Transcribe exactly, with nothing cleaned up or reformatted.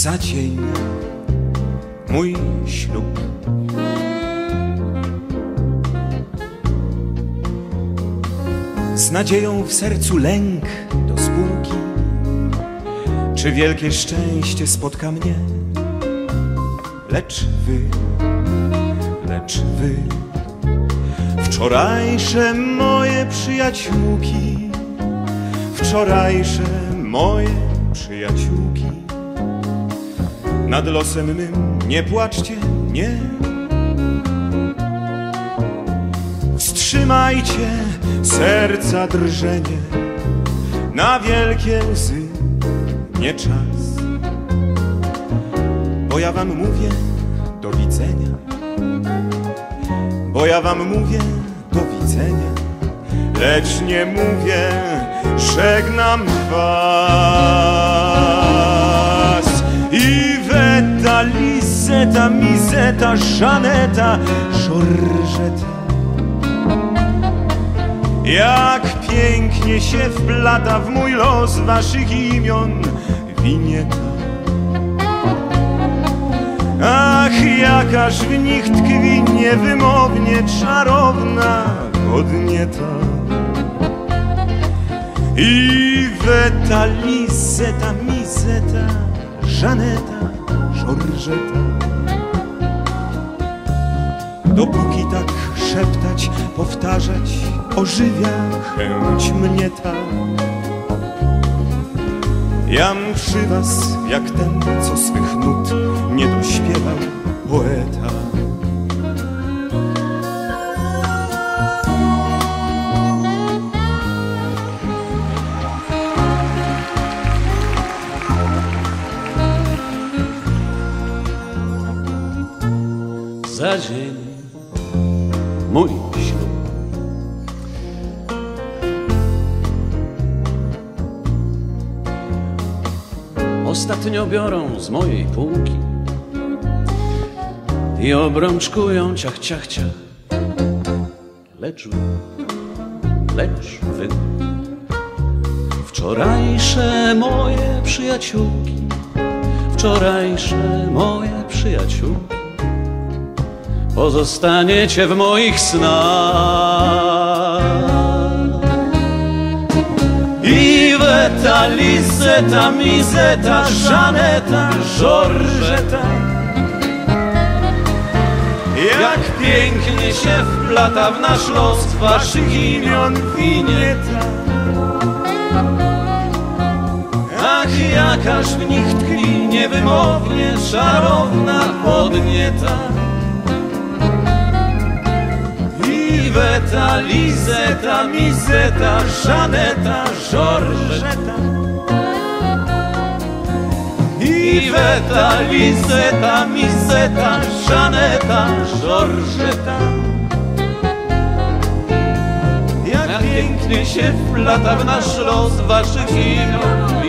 za dzień mój ślub. Z nadzieją w sercu lęk do spółki, czy wielkie szczęście spotka mnie. Lecz wy, lecz wy, wczorajsze moje przyjaciółki, wczorajsze moje przyjaciółki, nad losem mym nie płaczcie, nie. Wstrzymajcie serca drżenie, na wielkie łzy nie czas, bo ja wam mówię do widzenia, bo ja wam mówię do widzenia, lecz nie mówię żegnam was. Iweta, Lizeta, Miseta, Żaneta, Szorżeta, jak pięknie się wplata w mój los waszych imion winieta. Ach, jakaż w nich tkwi niewymownie czarowna podnieta. Iweta, Lizeta, Miseta, Żaneta, Szorżeta. Dopóki tak szeptać, powtarzać, ożywia chęć mnie ta. Jam przy was jak ten, co swych nut nie dośpiewał poeta. Za dzień mój ślub. Ostatnio biorą z mojej półki i obrączkują ciach, ciach, ciach. Lecz wy, lecz wy, wczorajsze moje przyjaciółki, wczorajsze moje przyjaciółki, pozostaniecie w moich snach. Iweta, Lizeta, Miseta, Żaneta, Szorżeta, jak pięknie się wplata w nasz los waszych imion winieta. Ach, jakaż w nich tkwi niewymownie czarowna podnieta. Iweta, Lizeta, Miseta, Żaneta, Szorżeta. Iweta, Lizeta, Miseta, Żaneta, Szorżeta. Jak pięknie się wplata w nasz los waszych imion.